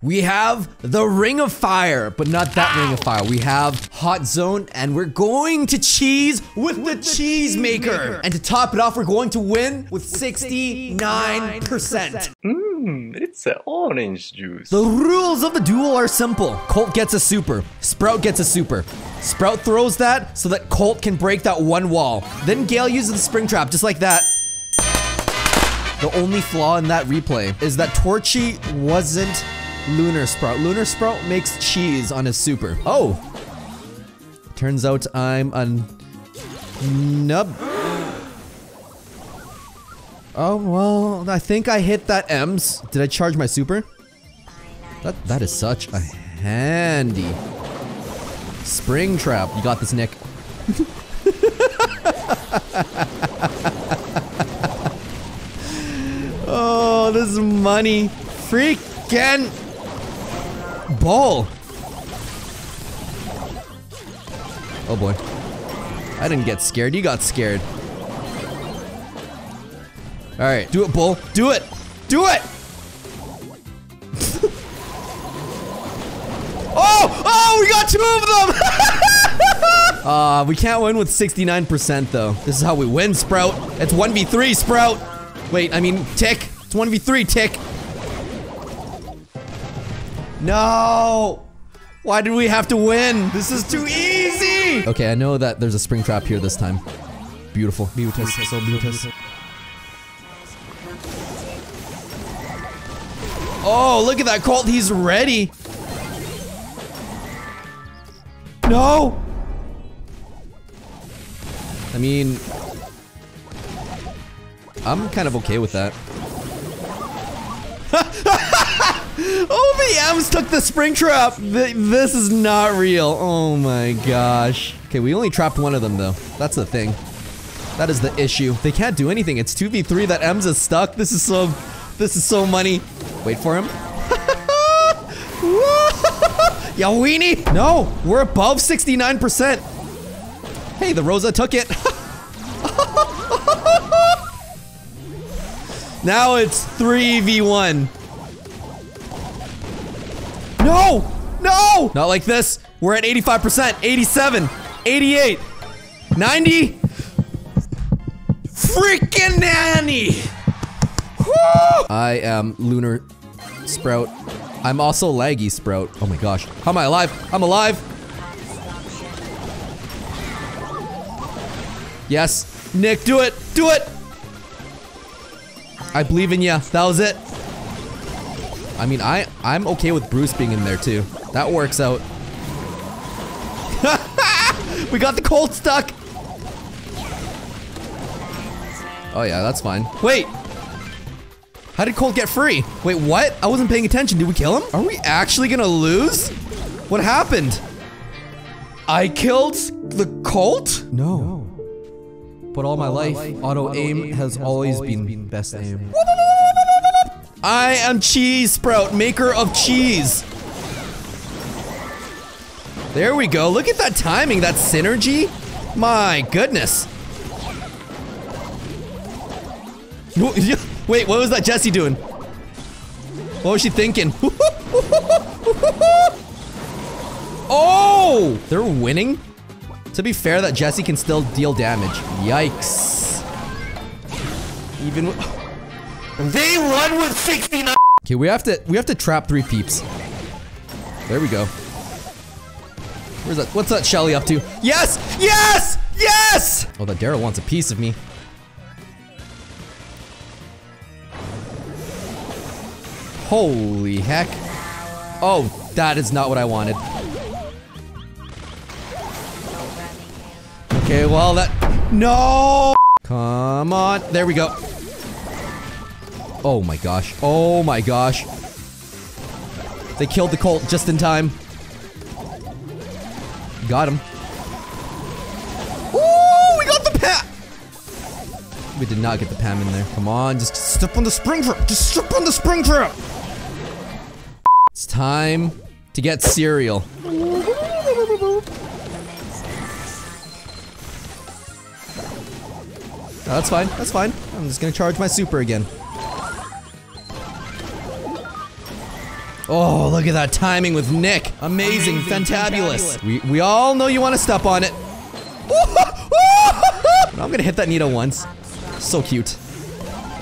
We have the Ring of Fire, but not that Ring of Fire. We have Hot Zone, and we're going to cheese with the Cheesemaker. And to top it off, we're going to win with 69%. It's an orange juice. The rules of the duel are simple. Colt gets a super. Sprout gets a super. Sprout throws that so that Colt can break that one wall. Then Gale uses the spring trap, just like that. The only flaw in that replay is that Torchy wasn't Lunar Sprout. Lunar Sprout makes cheese on his super. Oh! Turns out I'm a nub. Oh, well, I think I hit that M's. Did I charge my super? That is such a handy spring trap. You got this, Nick. Oh, this is money. Freaking ball. Oh boy. I didn't get scared. You got scared. All right. Do it, bull. Do it. Do it. Oh! Oh, we got two of them. We can't win with 69% though. This is how we win, Sprout. It's 1v3, Sprout. Wait, I mean, Tick. It's 1v3, Tick. No! Why did we have to win? This is too easy! Okay, I know that there's a spring trap here this time. Beautiful. Beautiful. So beautiful. Oh, look at that Colt. He's ready. No! I mean, I'm kind of okay with that. Oh, the M's took the spring trap. This is not real. Oh my gosh. Okay, we only trapped one of them though. That's the thing. That is the issue. They can't do anything. It's 2v3. That M's is stuck. This is so money. Wait for him. Ya weenie. No, we're above 69%. Hey, the Rosa took it. Now it's 3v1. No! No! Not like this. We're at 85%, 87, 88, 90. Freaking nanny! Woo! I am Lunar Sprout. I'm also Laggy Sprout. Oh my gosh. How am I alive? I'm alive. Yes. Nick, do it. Do it. I believe in ya. That was it. I mean, I'm okay with Bruce being in there too. That works out. We got the Colt stuck. Oh yeah, that's fine. Wait. How did Colt get free? Wait, what? I wasn't paying attention. Did we kill him? Are we actually gonna lose? What happened? I killed the Colt? No. But all my life, auto-aim has always been best aim. I am Cheese Sprout, maker of cheese. There we go. Look at that timing, that synergy. My goodness. Wait, what was that Jesse doing? What was she thinking? Oh, they're winning. To be fair, that Jesse can still deal damage. Yikes. Even with... They run with 69. Okay, we have to trap three peeps. There we go. Where's that? What's that Shelly up to? Yes! Yes! Yes! Oh, that Darryl wants a piece of me. Holy heck. Oh, that is not what I wanted. Okay, well that... No! Come on. There we go. Oh my gosh. Oh my gosh. They killed the Colt just in time. Got him. Ooh, we got the Pam. We did not get the Pam in there. Come on, just step on the spring trap. Just step on the spring trap. It's time to get cereal. No, that's fine. That's fine. I'm just gonna charge my super again. Oh, look at that timing with Nick. Amazing, fantabulous. We all know you want to step on it. I'm gonna hit that Nita once. So cute.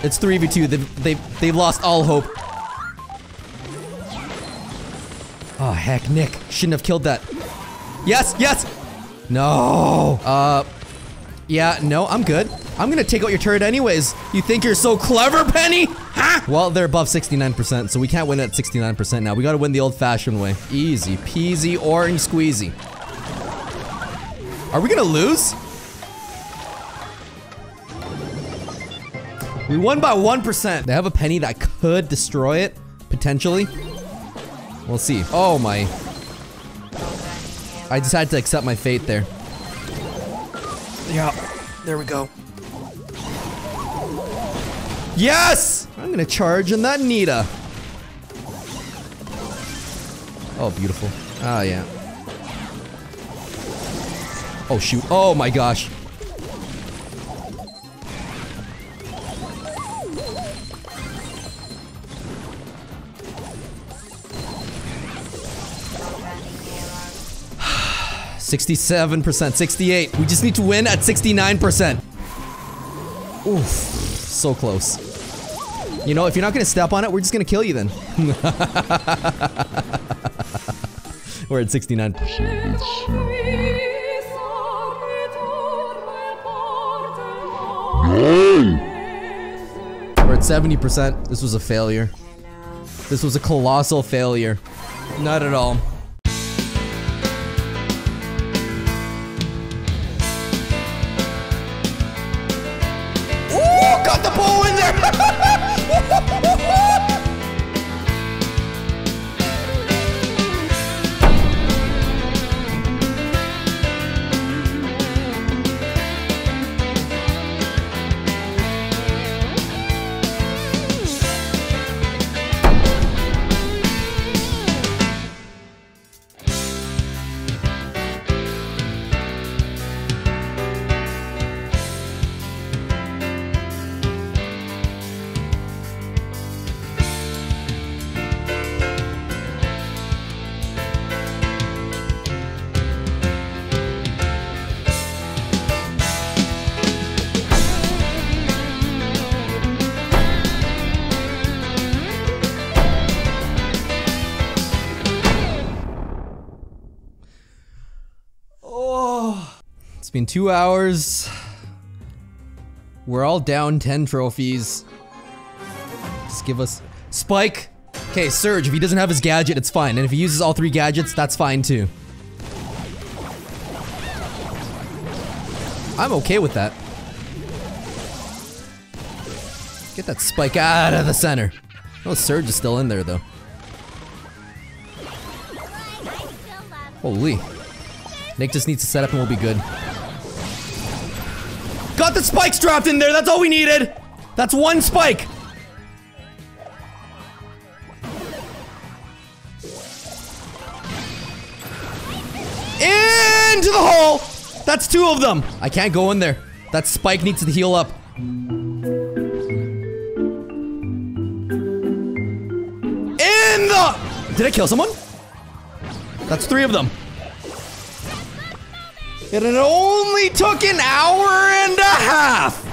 It's 3v2. They've lost all hope. Oh, heck, Nick. Shouldn't have killed that. Yes, yes! No! Yeah, no, I'm good. I'm gonna take out your turret anyways. You think you're so clever, Penny? Huh? Well, they're above 69%, so we can't win at 69% now. We gotta win the old-fashioned way. Easy peasy, orange squeezy. Are we gonna lose? We won by 1%. They have a Penny that could destroy it, potentially. We'll see. Oh my. I just had to accept my fate there. Yeah, there we go. Yes! I'm gonna charge in that Nita. Oh, beautiful. Oh, yeah. Oh, shoot. Oh my gosh. 67%, 68. We just need to win at 69%. Oof, so close. You know, if you're not gonna step on it, we're just gonna kill you then. We're at 69. We're at 70%. This was a failure. This was a colossal failure. Not at all. In 2 hours, we're all down 10 trophies. Just give us Spike. Okay, Surge. If he doesn't have his gadget, it's fine. And if he uses all 3 gadgets, that's fine too. I'm okay with that. Get that Spike out of the center. No, Surge is still in there though. Holy. Nick just needs to set up and we'll be good. Got the spike strapped in there, that's all we needed! That's one spike! Into the hole! That's 2 of them! I can't go in there. That spike needs to heal up. In the... Did I kill someone? That's 3 of them. And it only took an hour and a half!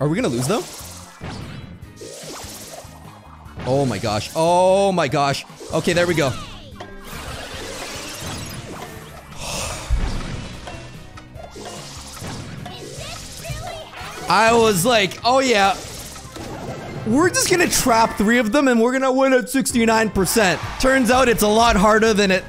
Are we gonna lose though? Oh my gosh, oh my gosh. Okay, there we go. I was like, oh yeah. We're just gonna trap 3 of them and we're gonna win at 69%. Turns out it's a lot harder than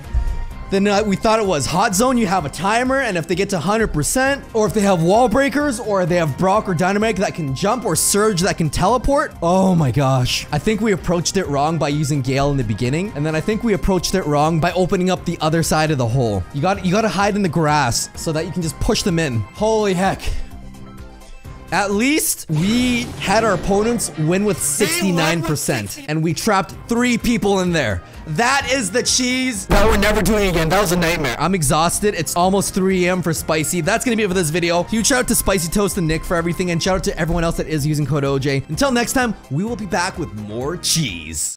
we thought it was. Hot Zone, you have a timer, and if they get to 100%, or if they have wall breakers, or they have Brock or Dynamike that can jump, or Surge that can teleport. Oh my gosh. I think we approached it wrong by using Gale in the beginning, and then I think we approached it wrong by opening up the other side of the hole. You gotta hide in the grass so that you can just push them in. Holy heck. At least we had our opponents win with 69%, and we trapped 3 people in there. That is the cheese that we're never doing again. That was a nightmare. I'm exhausted. It's almost 3 a.m. for Spicy. That's going to be it for this video. Huge shout out to Spicy Toast and Nick for everything, and shout out to everyone else that is using code OJ. Until next time, we will be back with more cheese.